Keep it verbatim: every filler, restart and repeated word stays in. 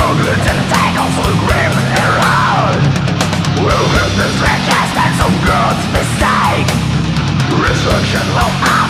struggling to take off the grim around. We'll rip the fracas, that's some God's mistake. Resurrection will happen.